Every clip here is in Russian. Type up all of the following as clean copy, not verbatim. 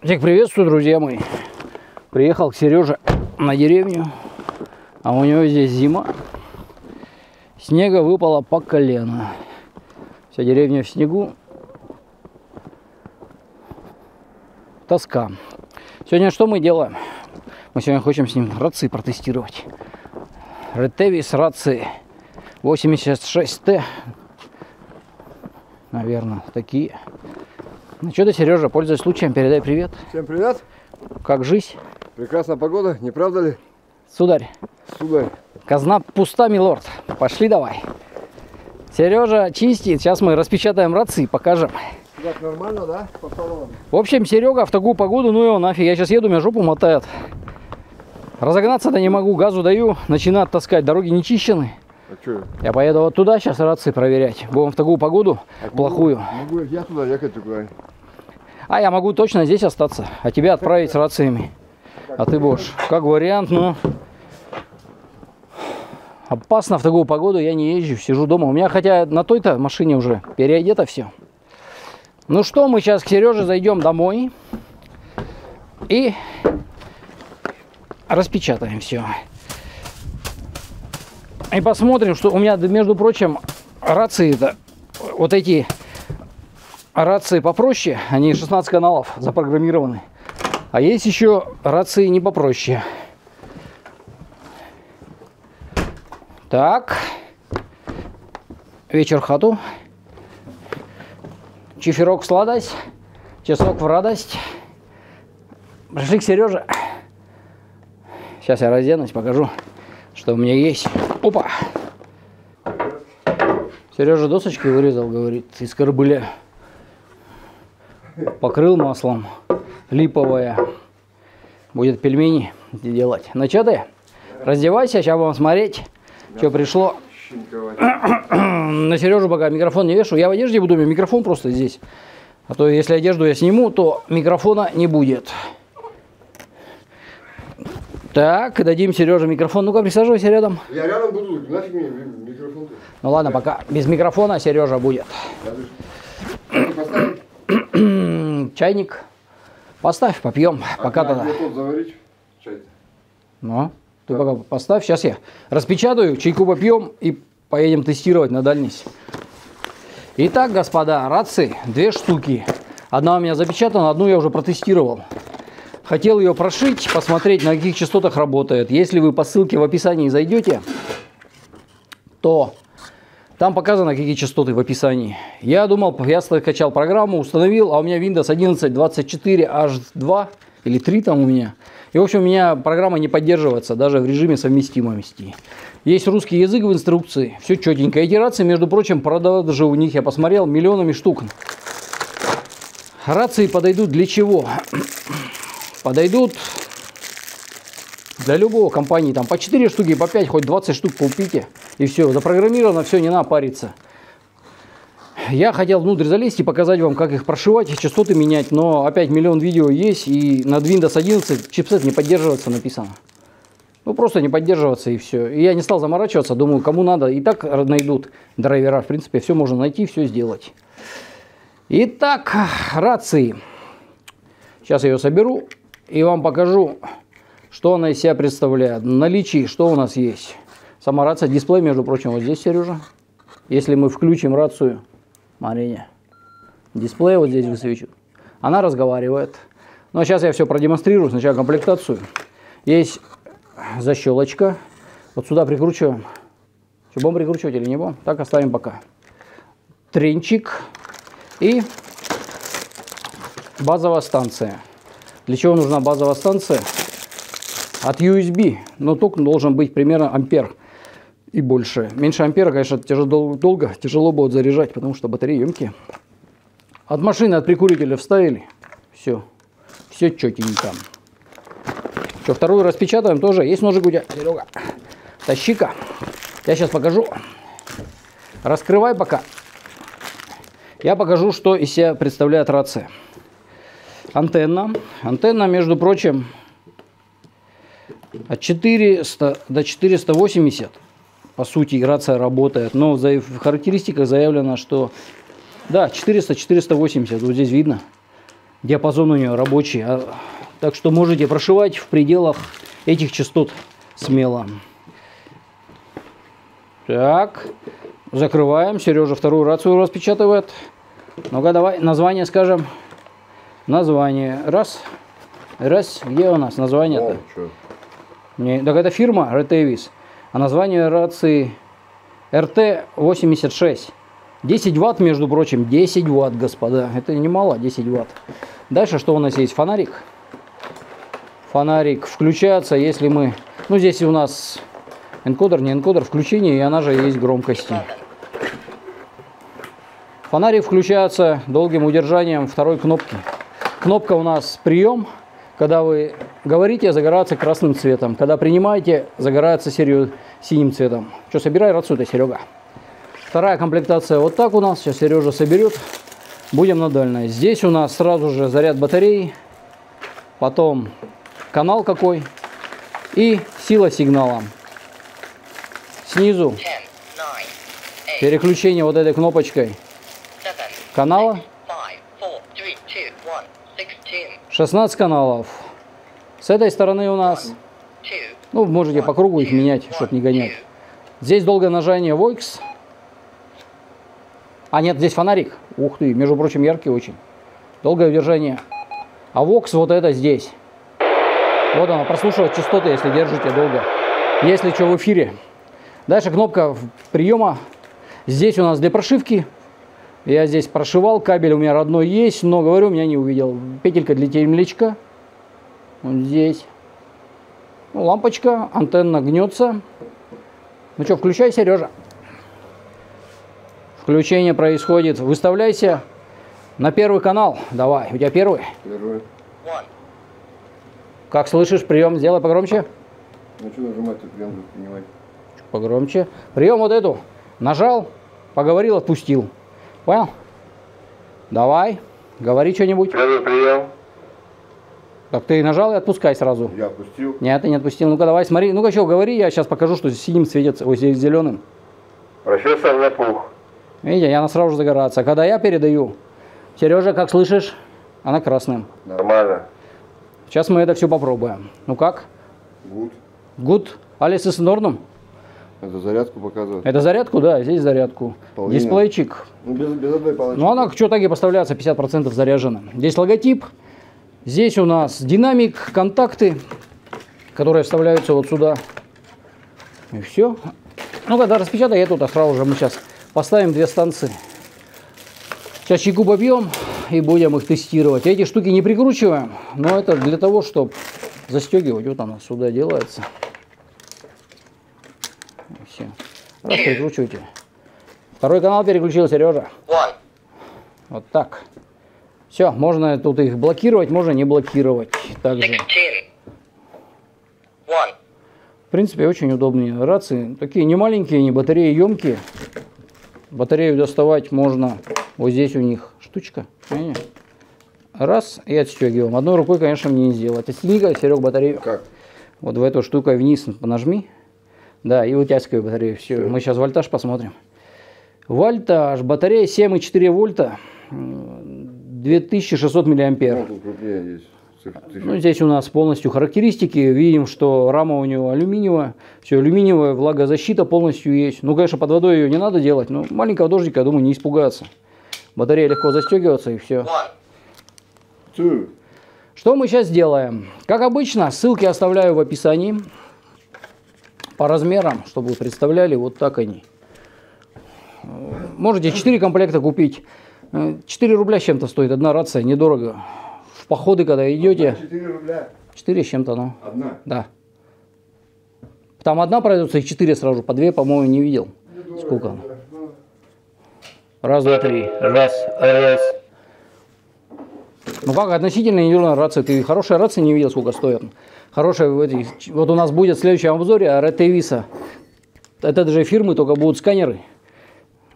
Всех приветствую, друзья мои. Приехал к Сереже на деревню, а у него здесь зима. Снега выпало по колено. Вся деревня в снегу. Тоска. Сегодня что мы делаем? Мы сегодня хотим с ним рации протестировать. Retevis рации 86Т. Наверное, такие. Ну что ты, Сережа, пользуясь случаем, передай привет. Всем привет. Как жизнь? Прекрасная погода, не правда ли? Сударь. Сударь. Казна пуста, милорд. Пошли давай. Сережа чистит. Сейчас мы распечатаем рации, покажем. Так нормально, да? По салонам. В общем, Серега в такую погоду, ну его нафиг. Я сейчас еду, меня жопу мотает. Разогнаться-то не могу, газу даю. Начинает таскать, дороги не чищены. А что? Я поеду вот туда сейчас рации проверять. Будем в такую погоду, так плохую. Могу я туда ехать, туда. А я могу точно здесь остаться, а тебя отправить с рациями. А ты будешь, как вариант, но опасно в такую погоду, я не езжу, сижу дома. У меня хотя на той-то машине уже переодето все. Ну что, мы сейчас к Сереже зайдем домой и распечатаем все. И посмотрим, что у меня, между прочим, рации-то, вот эти рации попроще, они 16 каналов запрограммированы. А есть еще рации не попроще. Так, вечер хату, чиферок сладость, часок в радость. Пришли к Сереже. Сейчас я разденусь, покажу, что у меня есть. Опа! Сережа досочки вырезал, говорит, из корбыля. Покрыл маслом. Липовое. Будет пельмени делать. Ну что ты? Раздевайся, сейчас будем смотреть, что пришло. На Сережу пока микрофон не вешаю. Я в одежде буду, у меня микрофон просто здесь. А то если одежду я сниму, то микрофона не будет. Так, дадим Сереже микрофон. Ну-ка, присаживайся рядом. Я рядом буду, нафиг мне микрофон. Ну ладно, пока без микрофона Сережа будет. Чайник поставь, попьем. А пока тогда. Ну, ты пока поставь. Сейчас я распечатаю, чайку попьем и поедем тестировать на дальность. Итак, господа, рации две штуки. Одна у меня запечатана, одну я уже протестировал. Хотел ее прошить, посмотреть, на каких частотах работает. Если вы по ссылке в описании зайдете, то там показано, какие частоты в описании. Я думал, я скачал программу, установил, а у меня Windows 11.24 H2 или 3 там у меня. И, в общем, у меня программа не поддерживается даже в режиме совместимости. Есть русский язык в инструкции, все четенько. Эти рации, между прочим, продажи у них, я посмотрел, миллионами штук. Рации подойдут для чего? Подойдут для любого компании, там по 4 штуки, по 5, хоть 20 штук купите, и все, запрограммировано, все, не надо париться. Я хотел внутрь залезть и показать вам, как их прошивать, их частоты менять, но опять миллион видео есть, и над Windows 11 чипсет не поддерживается написано. Ну просто не поддерживаться, и все. И я не стал заморачиваться, думаю, кому надо, и так найдут драйвера, в принципе, все можно найти, все сделать. Итак, рации. Сейчас я ее соберу. И вам покажу, что она из себя представляет. В наличии, что у нас есть. Сама рация, дисплей, между прочим, вот здесь, Сережа. Если мы включим рацию, смотрите, дисплей вот здесь высвечивает. Она разговаривает. Но сейчас я все продемонстрирую. Сначала комплектацию. Есть защелочка. Вот сюда прикручиваем. Что, будем прикручивать или не будем? Так оставим пока. Тренчик. И базовая станция. Для чего нужна базовая станция? От USB, но ток должен быть примерно ампер и больше. Меньше ампера, конечно, тяжело будет заряжать, потому что батареи емкие. От машины, от прикурителя вставили. Все. Все четенько. Что, вторую распечатаем тоже. Есть ножик у тебя, Серега? Тащи-ка. Я сейчас покажу. Раскрывай пока. Я покажу, что из себя представляет рация. Антенна. Антенна, между прочим, от 400 до 480, по сути, рация работает. Но в характеристиках заявлено, что да, 400-480, вот здесь видно. диапазон у нее рабочий. Так что можете прошивать в пределах этих частот смело. Так, закрываем. Сережа вторую рацию распечатывает. Ну-ка, давай название скажем. Название. Раз. Раз. Где у нас название-то? Так это фирма Retevis. А название рации RT86. 10 ватт, между прочим. 10 ватт, господа. Это немало, 10 ватт. Дальше что у нас есть? Фонарик. Фонарик включается, если мы... Ну, здесь у нас энкодер, не энкодер, включение, и она же есть громкости. Фонарик включается долгим удержанием второй кнопки. Кнопка у нас прием. Когда вы говорите, загорается красным цветом. Когда принимаете, загорается синим цветом. Что, собирай рацию-то, Серега? Вторая комплектация вот так у нас. Сейчас Сережа соберет. Будем на дальность. Здесь у нас сразу же заряд батареи. Потом канал какой. И сила сигнала. Снизу переключение вот этой кнопочкой канала. 16 каналов. С этой стороны у нас... Ну, можете по кругу их менять, чтобы не гонять. Здесь долгое нажание Vox. А нет, здесь фонарик. Ух ты, между прочим, яркий очень. Долгое удержание. А Vox вот это здесь. Вот она, прослушивает частоты, если держите долго. Если что, в эфире. Дальше кнопка приема. Здесь у нас для прошивки. Я здесь прошивал, кабель у меня родной есть, но, говорю, меня не увидел. Петелька для темлячка. Вот здесь. Ну, лампочка, антенна гнется. Ну что, включай, Сережа. Включение происходит. Выставляйся на первый канал. Давай, у тебя первый? Первый. Как слышишь, прием сделай погромче. Ну что нажимать, прием будет принимать. Погромче. Прием вот эту. Нажал, поговорил, отпустил. Понял? Давай, говори что-нибудь. Первый прием. Так ты нажал и отпускай сразу. Я отпустил. Нет, ты не отпустил. Ну-ка, давай, смотри. Ну-ка, что, говори, я сейчас покажу, что синим светится, ой, здесь зеленым. Расчесал на пух. Видите, она сразу же загорается. Когда я передаю, Сережа, как слышишь, она красным. Нормально. Сейчас мы это все попробуем. Ну как? Гуд. Гуд. Алис и с норном. Это зарядку показывает. Это зарядку, да, здесь зарядку. Половина. Дисплейчик. Ну, без одной полочки. Ну, она что так и поставляется, 50% заряжена. Здесь логотип. Здесь у нас динамик, контакты, которые вставляются вот сюда. И все. Ну, когда распечатай, я тут сразу же мы сейчас поставим две станции. Сейчас чайку побьем и будем их тестировать. Эти штуки не прикручиваем, но это для того, чтобы застегивать. Вот она сюда делается. Все. Раз, переключите. Второй канал переключил, Сережа. Вот так. Все, можно тут их блокировать, можно не блокировать. Также. В принципе, очень удобные рации. Такие не маленькие, не батареи емкие. Батарею доставать можно. Вот здесь у них штучка. Понимаете? Раз, и отстегиваем. Одной рукой, конечно, мне не сделать. Отстегни-ка, Серег, батарею. Как? Вот в эту штуку вниз понажми. Да, и вытягиваю батарею. Все, мы сейчас вольтаж посмотрим. Вольтаж. Батарея 7,4 вольта, 2600 миллиампер. Ну, здесь у нас полностью характеристики. Видим, что рама у него алюминиевая. Все, алюминиевая, влагозащита полностью есть. Ну, конечно, под водой ее не надо делать, но маленького дождика, я думаю, не испугаться. Батарея легко застегивается, и все. Что мы сейчас делаем? Как обычно, ссылки оставляю в описании. По размерам, чтобы вы представляли, вот так они. Можете 4 комплекта купить. 4 рубля с чем-то стоит одна рация, недорого. В походы, когда идете... 4 рубля. 4 с чем-то, ну. Одна? Да. Там одна продается, их 4 сразу, по 2, по-моему, не видел. Недорого. Сколько? Раз, два, три. Раз, раз. Ну как, относительно недорогая рация. Ты хорошая рация не видел, сколько стоит. Хорошая, вот у нас будет в следующем обзоре Retevis. Это даже фирмы, только будут сканеры.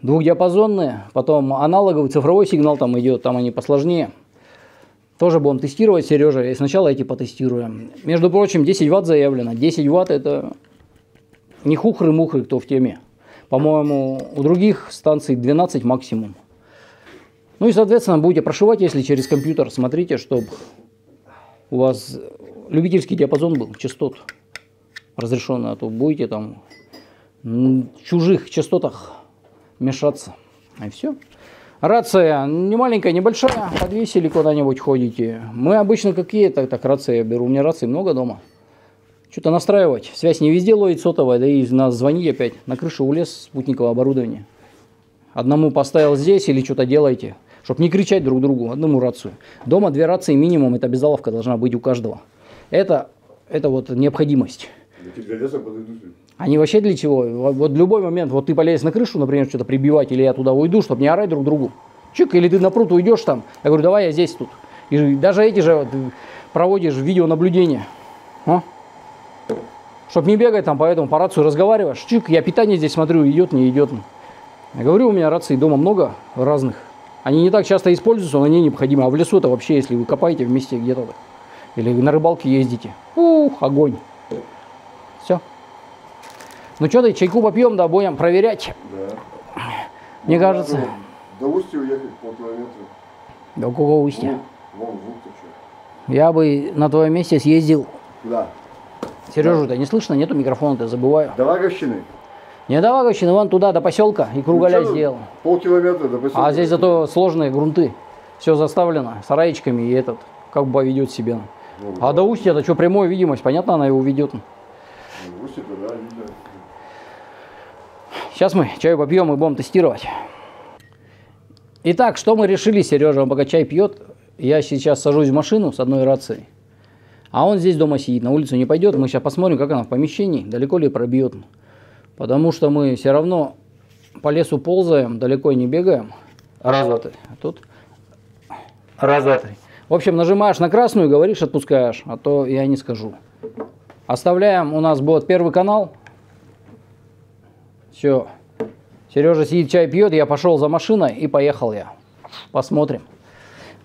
Двухдиапазонные, потом аналоговый, цифровой сигнал там идет, там они посложнее. Тоже будем тестировать, Сережа, и сначала эти потестируем. Между прочим, 10 ватт заявлено. 10 ватт это не хухры-мухры, кто в теме. По-моему, у других станций 12 максимум. Ну и, соответственно, будете прошивать, если через компьютер, смотрите, чтобы у вас любительский диапазон был, частот разрешенный, а то будете там в чужих частотах мешаться. И все. Рация не маленькая, небольшая, подвесили куда-нибудь, ходите. Мы обычно какие-то, так рации я беру, у меня рации много дома. Что-то настраивать, связь не везде ловит сотовая, да и нас звонить опять. На крышу улез спутниковое оборудование. Одному поставил здесь или что-то делаете, чтобы не кричать друг другу, одному рацию. Дома две рации минимум, это обязаловка должна быть у каждого. Это вот необходимость. Они вообще для чего? Вот в любой момент, вот ты полез на крышу, например, что-то прибивать, или я туда уйду, чтобы не орать друг другу. Чик, или ты на пруд уйдешь там. Я говорю, давай я здесь тут. И даже эти же вот, проводишь видеонаблюдение. А? Чтобы не бегать там, поэтому по рацию разговариваешь. Чик, я питание здесь смотрю, идет, не идет. Я говорю, у меня раций дома много разных. Они не так часто используются, но они необходимы. А в лесу-то вообще, если вы копаете вместе где-то, или на рыбалке ездите. Ух, огонь. Все. Ну что ты, чайку попьем, да, будем проверять. Да. Мне кажется. До устья уехать полтора метра. До какого устья? Вон, я бы на твоем месте съездил. Да. Сережу-то не слышно, нету микрофона-то, забываю. До Ваговщины. Не до Ваговщины, вон туда, до поселка и круголя ну, сделал. Полкилометра до поселка. А здесь зато сложные грунты. Все заставлено сараечками и этот, как бы ведет себя. Ну, а да. До устья-то что, прямая видимость, понятно, она его ведет. Ну, устья-то, да, видно. Сейчас мы чай попьем и будем тестировать. Итак, что мы решили, Сережа, он пока чай пьет, я сейчас сажусь в машину с одной рацией, а он здесь дома сидит, на улицу не пойдет, мы сейчас посмотрим, как она в помещении, далеко ли пробьет, потому что мы все равно по лесу ползаем, далеко не бегаем. Раз-два-три. Тут раз-два-три. В общем, нажимаешь на красную, говоришь, отпускаешь, а то я не скажу. Оставляем, у нас будет первый канал. Все, Сережа сидит, чай пьет, я пошел за машиной и поехал я. Посмотрим.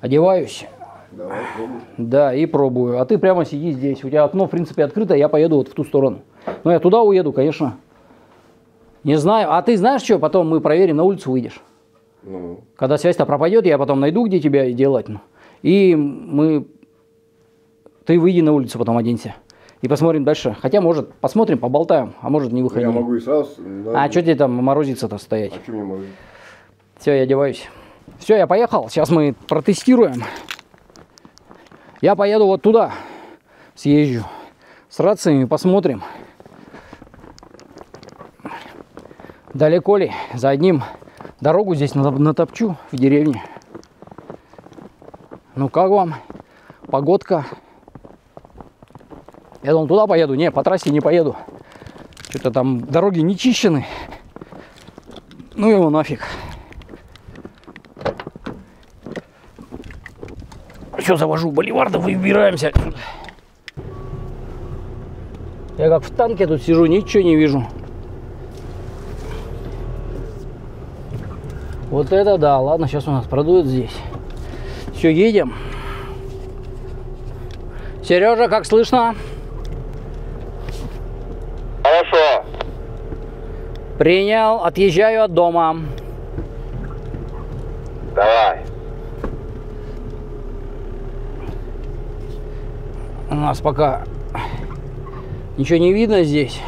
Одеваюсь. Давай, пробуй. Да, и пробую. А ты прямо сиди здесь. У тебя окно, в принципе, открыто, я поеду вот в ту сторону. Но я туда уеду, конечно. Не знаю. А ты знаешь, что потом мы проверим, на улицу выйдешь? Ну. Когда связь-то пропадет, я потом найду, где тебя и делать. И мы... Ты выйди на улицу, потом оденься. И посмотрим дальше. Хотя, может, посмотрим, поболтаем, а может, не выходим. Я могу и сразу. Да. А что тебе там морозиться-то стоять? А что мне морозиться? Все, я одеваюсь. Все, я поехал. Сейчас мы протестируем. Я поеду вот туда. Съезжу. С рациями посмотрим. Далеко ли? За одним дорогу здесь натопчу в деревне. Ну, как вам? Погодка. Я думал, туда поеду. Не, по трассе не поеду. Что-то там дороги не чищены. Ну его нафиг. Все, завожу боливар, да выбираемся. Я как в танке тут сижу, ничего не вижу. Вот это да. Ладно, сейчас у нас продует здесь. Все, едем. Сережа, как слышно? Хорошо. Принял, отъезжаю от дома. Давай. У нас пока ничего не видно здесь.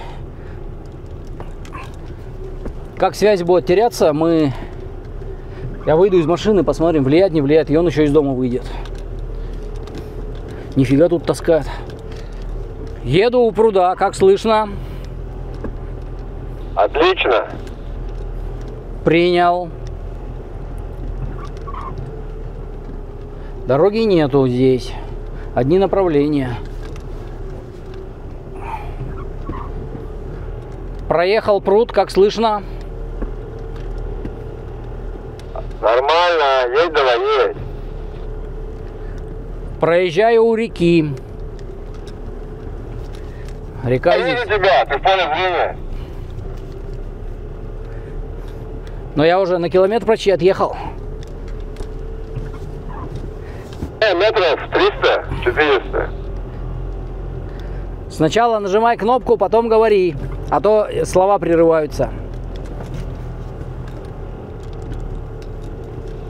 Как связь будет теряться, мы... Я выйду из машины, посмотрим, влияет, не влияет. И он еще из дома выйдет. Нифига тут таскает. Еду у пруда, как слышно? Отлично. Принял. Дороги нету здесь. Одни направления. Проехал пруд, как слышно? Нормально, едь давай, едь. Проезжаю у реки. Река я здесь. Вижу тебя, ты в поле зрения. Но я уже на километр почти отъехал. Метров 300, 400. Сначала нажимай кнопку, потом говори, а то слова прерываются.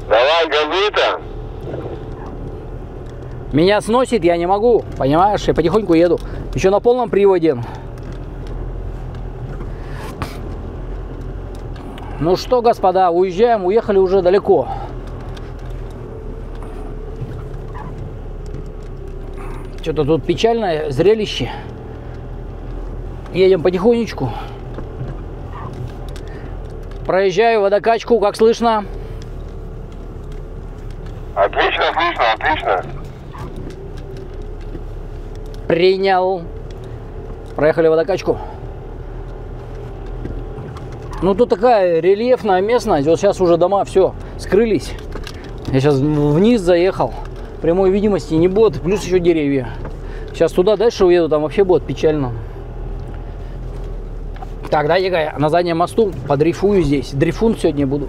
Давай, говори. Меня сносит, я не могу, понимаешь? Я потихоньку еду. Еще на полном приводе. Ну что, господа, уезжаем, уехали уже далеко. Что-то тут печальное зрелище. Едем потихонечку. Проезжаю водокачку, как слышно? Отлично, слышно, отлично. Принял. Проехали водокачку. Ну тут такая рельефная местность. Вот сейчас уже дома все скрылись. Я сейчас вниз заехал. Прямой видимости не будет, плюс еще деревья. Сейчас туда дальше уеду, там вообще будет печально. Так, дай-ка я на заднем мосту подрифую здесь. Дрифун сегодня буду.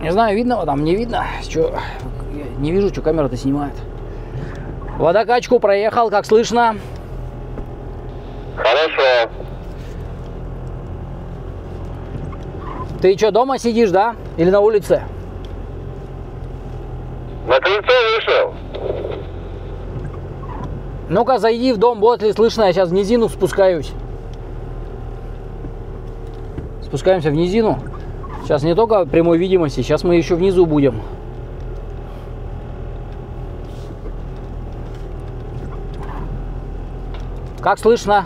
Не знаю, видно его там, не видно. Чё? Не вижу, что камера-то снимает. Водокачку проехал, как слышно? Хорошо. Ты что, дома сидишь, да? Или на улице? На крыльцо вышел. Ну-ка, зайди в дом, будет ли слышно. Я сейчас в низину спускаюсь. Спускаемся в низину. Сейчас не только прямой видимости, сейчас мы еще внизу будем. Как слышно?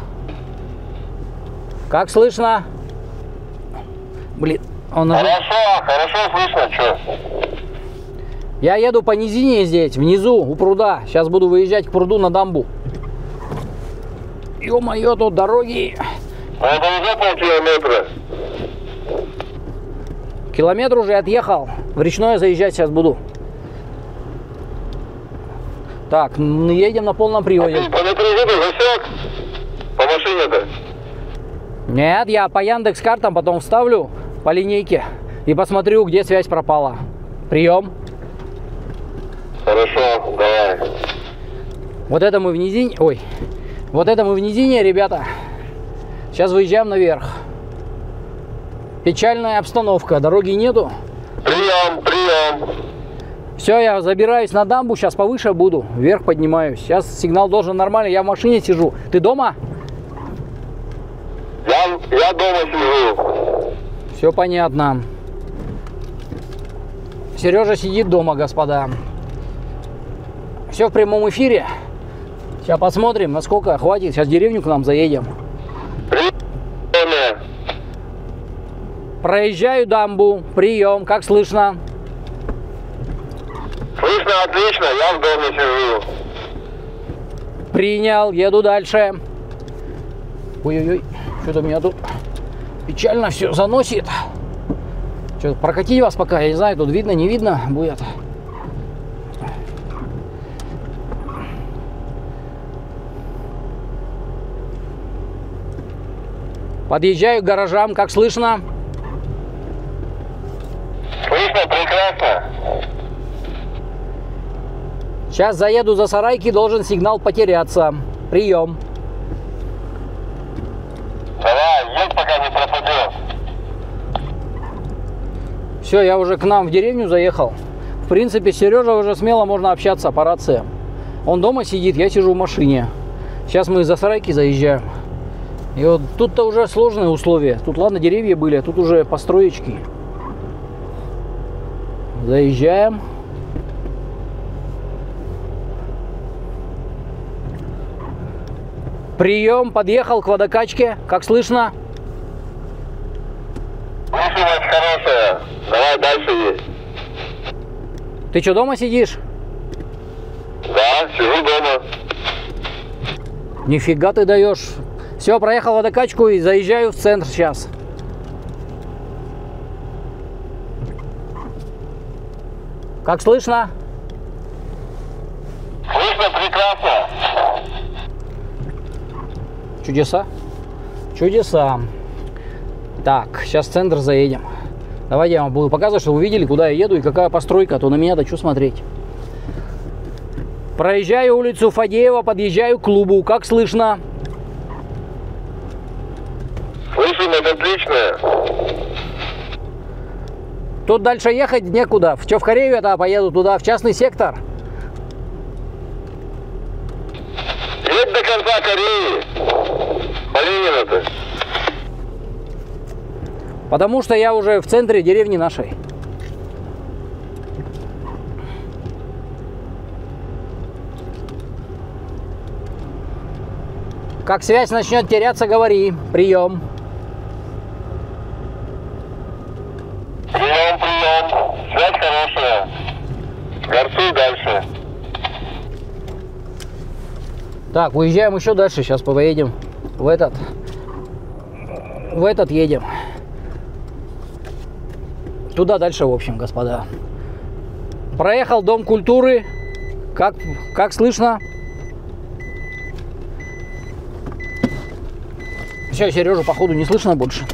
Как слышно? Блин, он уже... Хорошо, хорошо слышно, что? Я еду по низине здесь, внизу, у пруда. Сейчас буду выезжать к пруду на дамбу. Ё-моё, тут дороги. А это уже полкилометра. Километр уже отъехал. В речное заезжать сейчас буду. Так, едем на полном приводе. А ты по напряжению засек? По машине-то? Нет, я по Яндекс-картам потом вставлю по линейке и посмотрю, где связь пропала. Прием. Хорошо, давай. Вот это мы в низине. Ой. Вот это мы в низине, ребята. Сейчас выезжаем наверх. Печальная обстановка. Дороги нету. Прием, прием. Все, я забираюсь на дамбу. Сейчас повыше буду. Вверх поднимаюсь. Сейчас сигнал должен нормально. Я в машине сижу. Ты дома? Я дома сижу. Все понятно. Сережа сидит дома, господа. Все в прямом эфире. Сейчас посмотрим, насколько хватит. Сейчас в деревню к нам заедем. Проезжаю дамбу. Прием. Как слышно? Слышно отлично. Я в доме сижу. Принял. Еду дальше. Ой-ой-ой. Что-то меня тут печально все заносит. Что-то прокатить вас пока. Я не знаю, тут видно, не видно будет. Подъезжаю к гаражам. Как слышно? Прекрасно. Сейчас заеду за сарайки, должен сигнал потеряться. Прием. Давай, едь, пока не пропадешь. Все, я уже к нам в деревню заехал. В принципе, Сережа уже смело можно общаться по рации. Он дома сидит, я сижу в машине. Сейчас мы за сарайки заезжаем. И вот тут-то уже сложные условия. Тут, ладно, деревья были, а тут уже построечки. Заезжаем. Прием. Подъехал к водокачке. Как слышно? Слышно, хорошая. Давай дальше есть. Ты что, дома сидишь? Да, сижу дома. Нифига ты даешь. Все, проехал водокачку и заезжаю в центр сейчас. Как слышно? Слышно прекрасно. Чудеса? Чудеса. Так, сейчас в центр заедем. Давайте я вам буду показывать, чтобы вы видели, куда я еду и какая постройка, а то на меня-то что смотреть. Проезжаю улицу Фадеева, подъезжаю к клубу. Как слышно? Слышно, отлично. Тут дальше ехать некуда. В Чевкареве-то поеду туда, в частный сектор. летит до конца Кореи. Поленина-то. Потому что я уже в центре деревни нашей. Как связь начнет теряться, говори. Прием. Прием, прием. Связь хорошая. Горцуй дальше. Так, уезжаем еще дальше. Сейчас поедем в этот. В этот едем. Туда дальше, в общем, господа. Проехал Дом культуры. Как слышно? Все, Сережу, походу, не слышно больше.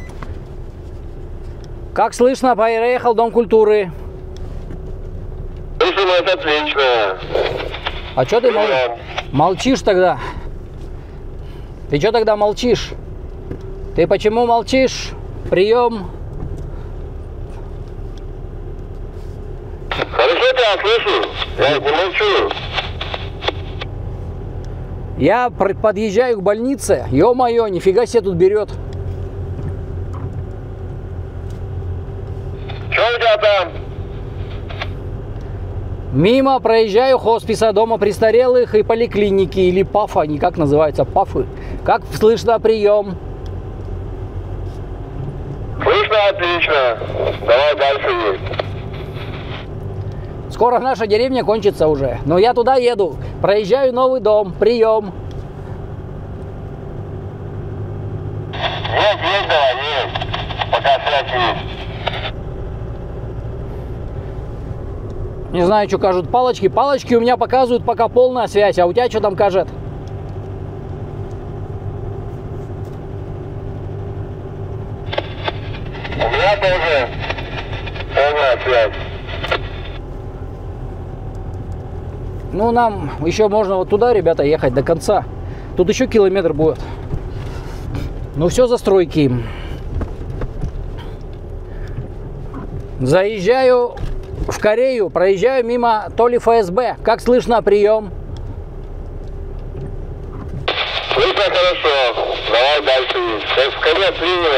Как слышно, проехал Дом культуры. Слышно, это отлично. А что ты молчишь тогда? Ты что тогда молчишь? Ты почему молчишь? Прием. Хорошо, тебя слышу. Я не молчу. Я подъезжаю к больнице. Ё-моё, нифига себе тут берет. Чё у тебя там? Мимо проезжаю хосписа, дома престарелых и поликлиники, или ПАФа, они как называются, ПАФы. Как слышно, прием? Слышно, отлично. Давай дальше едем. Скоро наша деревня кончится уже, но я туда еду. Проезжаю Новый Дом. Прием. Едь, едь, давай, едь. Пока связь есть. Не знаю, что кажут палочки. Палочки у меня показывают пока полная связь, а у тебя что там кажет? У меня тоже полная связь. Ну, нам еще можно вот туда, ребята, ехать до конца. Тут еще километр будет. Ну, все застройки. Заезжаю в Корею, проезжаю мимо то ли ФСБ. Как слышно, прием? Слышно, хорошо. Давай дальше. Сейчас в Корее приняла,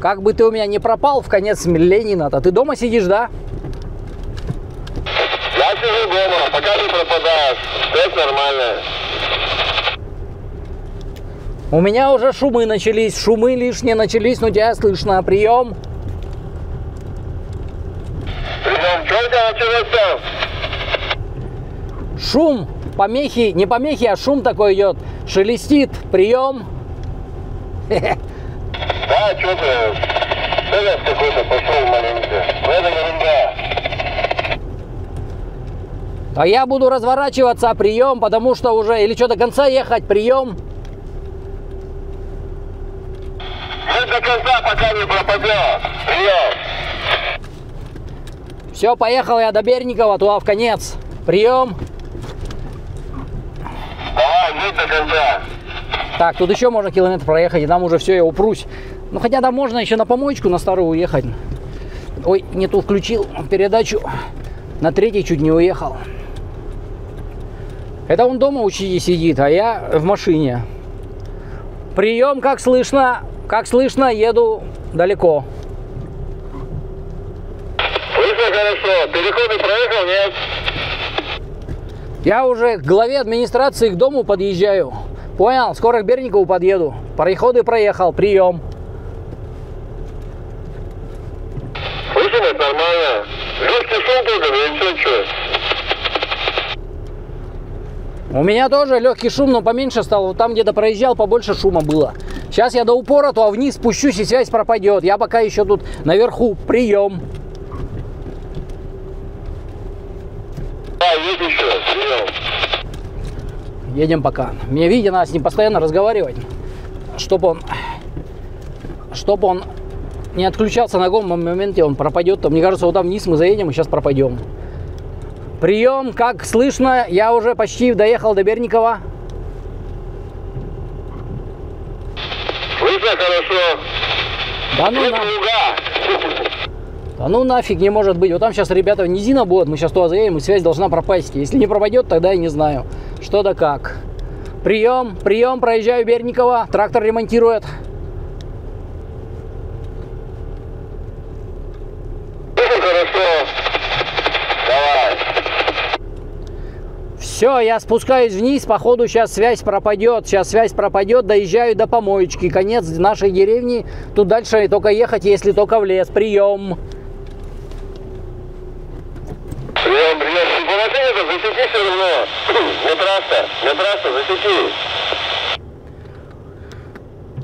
Как бы ты у меня не пропал в конец Ленина-то. Ты дома сидишь, да? Я сижу дома, пока ты пропадаешь. Все нормально. У меня уже шумы начались. Шумы лишние начались, но тебя слышно. Прием. Прием. Что у тебя началось? Шум. Помехи. Не помехи, а шум такой идет. Шелестит. Прием. Да, что-то, целец какой-то пошел маленько. Но это ерунда. А я буду разворачиваться, прием, потому что уже, или что, до конца ехать, прием? Нет, до конца, пока не пропадет, прием. Все, поехал я до Берникова, туда в конец, прием. Давай, нет до конца. Так, тут еще можно километр проехать, и там уже все, я упрусь. Ну, хотя там можно еще на помоечку, на старую уехать. Ой, не ту включил передачу. На третий чуть не уехал. Это он дома сидит, а я в машине. Прием, как слышно? Как слышно, еду далеко. Слышно хорошо. Переходы проехал, нет? Я уже к главе администрации к дому подъезжаю. Понял, скоро к Берникову подъеду. Переходы проехал, прием. Слышно, нормально. Легкий шум только, но ничего, что. У меня тоже легкий шум, но поменьше стал. Там, где-то проезжал, побольше шума было. Сейчас я до упора, то вниз спущусь, и связь пропадет. Я пока еще тут наверху. Прием. А, есть еще. Прием. Едем пока. Мне, видите, надо с ним постоянно разговаривать, чтоб он не отключался на голом моменте, он пропадет. Мне кажется, вот там вниз мы заедем и сейчас пропадем. Прием, как слышно, я уже почти доехал до Берникова. Слышно хорошо. Да ну, Да ну нафиг не может быть. Вот там сейчас, ребята, низина будет, мы сейчас туда заедем, и связь должна пропасть. Если не пропадет, тогда я не знаю, что да как. Прием, прием, проезжаю Берникова, трактор ремонтирует. Все, я спускаюсь вниз, походу сейчас связь пропадет, доезжаю до помоечки, конец нашей деревни, тут дальше только ехать, если только в лес, прием. Прием, прием, симпатично, засеки все равно, на трасса, засеки.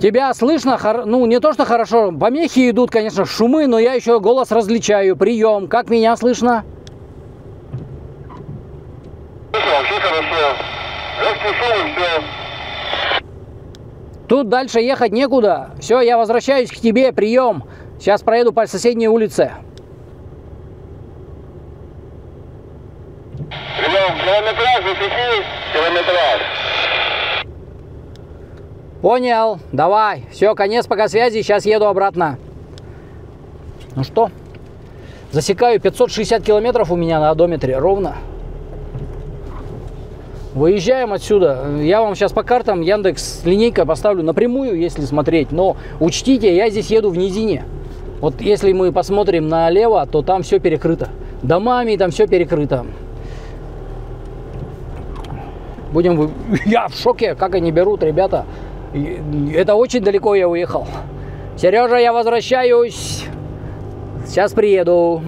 Тебя слышно, ну не то что хорошо, помехи идут, конечно, шумы, но я еще голос различаю, прием, как меня слышно? Тут дальше ехать некуда. Все, я возвращаюсь к тебе, прием. Сейчас проеду по соседней улице. Понял, давай. Все, конец пока связи, сейчас еду обратно. Ну что, засекаю 560 километров у меня на одометре, ровно. Выезжаем отсюда. Я вам сейчас по картам Яндекс линейка поставлю напрямую, если смотреть. Но учтите, я здесь еду в низине. Вот если мы посмотрим налево, то там все перекрыто. Домами там все перекрыто. Будем... Я в шоке, как они берут, ребята. Это очень далеко я уехал. Сережа, я возвращаюсь. Сейчас приеду.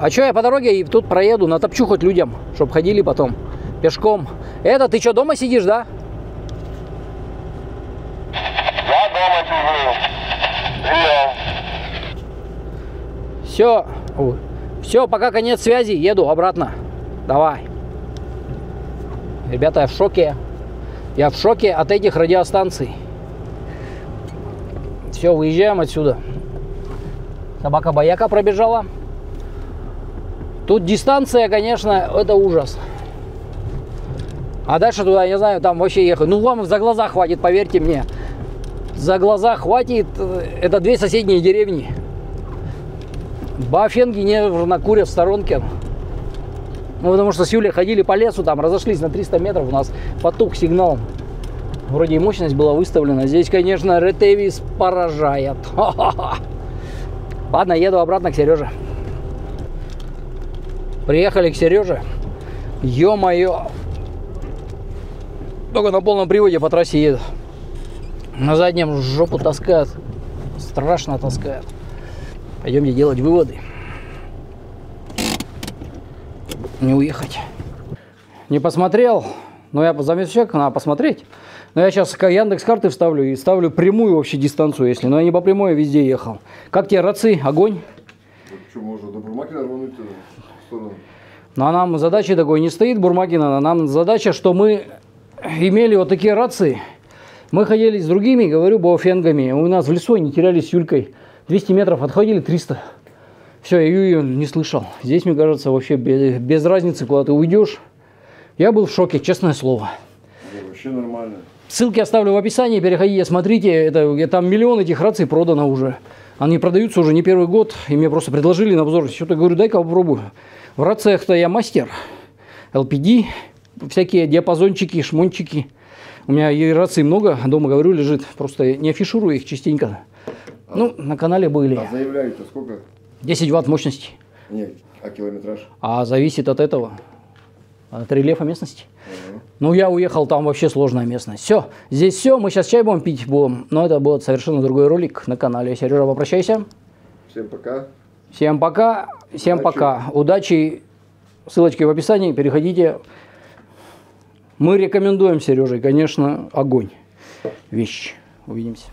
А что я по дороге и тут проеду, натопчу хоть людям, чтобы ходили потом пешком. Это, ты что, дома сидишь, да? Я дома сижу. Привет. Все. Все, пока конец связи, еду обратно. Давай. Ребята, я в шоке. Я в шоке от этих радиостанций. Все, выезжаем отсюда. Собака-бояка пробежала. Тут дистанция, конечно, это ужас. А дальше туда, не знаю, там вообще ехать. Ну, вам за глаза хватит, поверьте мне. За глаза хватит. Это две соседние деревни. Бафенги нервно курят в сторонке. Ну, потому что с Юлей ходили по лесу, там разошлись на 300 метров. У нас потух сигнал. Вроде и мощность была выставлена. Здесь, конечно, Retevis поражает. Ха-ха-ха. Ладно, еду обратно к Сереже. Приехали к Сереже. Ё-моё. Только на полном приводе по трассе едет. На заднем жопу таскает. Страшно таскает. Пойдемте делать выводы. Не уехать. Не посмотрел. Но я заметил, человек, надо посмотреть. Но я сейчас Яндекс-карты вставлю и ставлю прямую вообще дистанцию, если. Но я не по прямой, я везде ехал. Как тебе, рацы, огонь? Что, можно до Бурмакина рвануть в сторону? Ну, а нам задача такой не стоит, Бурмакина. А нам задача, что мы имели вот такие рацы. Мы ходили с другими, говорю, бофенгами. У нас в лесу они терялись с Юлькой. 200 метров отходили, 300. Все, я ее не слышал. Здесь, мне кажется, вообще без разницы, куда ты уйдешь. Я был в шоке, честное слово. Да, вообще нормально. Ссылки оставлю в описании, переходите, смотрите, там миллион этих раций продано уже. Они продаются уже не первый год, и мне просто предложили на обзор. Что-то говорю, дай-ка попробую. В рациях-то я мастер. LPD, всякие диапазончики, шмончики. У меня и раций много, дома, говорю, лежит. Просто не афиширую их частенько. А, ну, на канале были. А заявляют-то сколько? 10 ватт мощности. Нет, а километраж? А зависит от этого. От рельефа местности. Ну, я уехал, там вообще сложная местность. Все, здесь все, мы сейчас чай будем пить, но это будет совершенно другой ролик на канале. Сережа, попрощайся. Всем пока. Всем пока, всем удачи. Пока. Удачи, ссылочки в описании, переходите. Мы рекомендуем Сереже, конечно, огонь. Вещь. Увидимся.